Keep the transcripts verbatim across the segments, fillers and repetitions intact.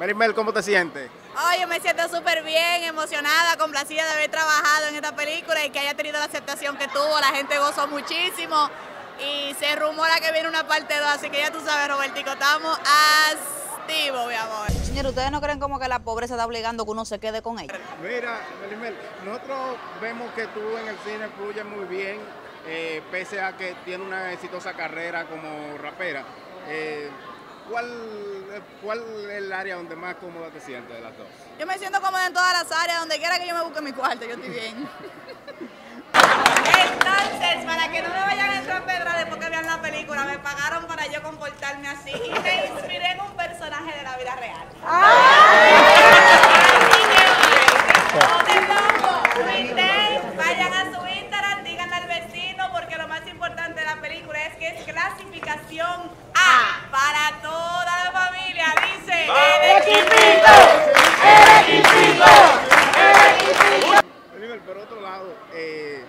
Melimel, ¿cómo te sientes? Oye, me siento súper bien, emocionada, complacida de haber trabajado en esta película y que haya tenido la aceptación que tuvo. La gente gozó muchísimo y se rumora que viene una parte dos, así que ya tú sabes, Robertico, estamos activos, mi amor. Señor, ¿ustedes no creen como que la pobreza está obligando que uno se quede con ella? Mira, Melimel, nosotros vemos que tú en el cine fluyes muy bien, eh, pese a que tiene una exitosa carrera como rapera. Eh, ¿Cuál, ¿Cuál es el área donde más cómoda te sientes de las dos? Yo me siento cómoda en todas las áreas, donde quiera que yo me busque mi cuarto, yo estoy bien. Entonces, para que no me vayan a entrar pedra después que vean la película, me pagaron para yo comportarme así y me inspiré en un personaje de la vida real. Vayan a su Instagram, díganle al vecino, porque lo más importante de la película es que es clasificación A para todos. Por otro lado, eh,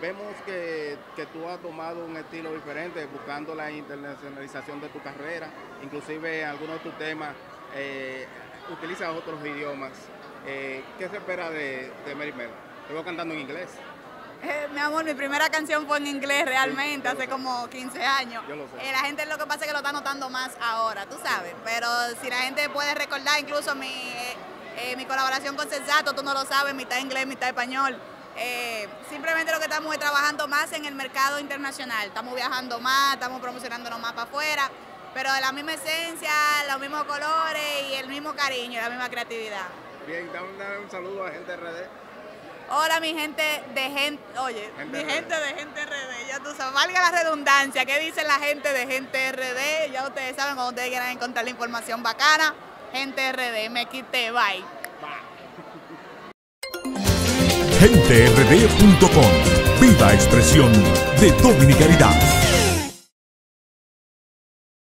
vemos que, que tú has tomado un estilo diferente, buscando la internacionalización de tu carrera, inclusive en algunos de tus temas eh, utilizas otros idiomas. Eh, ¿Qué se espera de, de Melimel? Te veo cantando en inglés. Eh, mi amor, mi primera canción fue en inglés realmente, sí, hace como quince años. Yo lo sé. Eh, la gente lo que pasa es que lo está notando más ahora, tú sabes, pero si la gente puede recordar incluso mi... Eh, Eh, mi colaboración con Sensato, tú no lo sabes, mitad inglés, mitad español. Eh, simplemente lo que estamos es trabajando más en el mercado internacional. Estamos viajando más, estamos promocionándonos más para afuera, pero de la misma esencia, los mismos colores y el mismo cariño, la misma creatividad. Bien, dame un saludo a Gente R D. Hola, mi gente de gente, oye, gente mi R D. Gente de Gente R D, ya tú sabes, valga la redundancia, ¿qué dicen la gente de Gente R D? Ya ustedes saben, cuando ustedes quieran encontrar la información bacana, Gente R D, me quité, bye. Gente R D punto com, viva expresión de dominicanidad.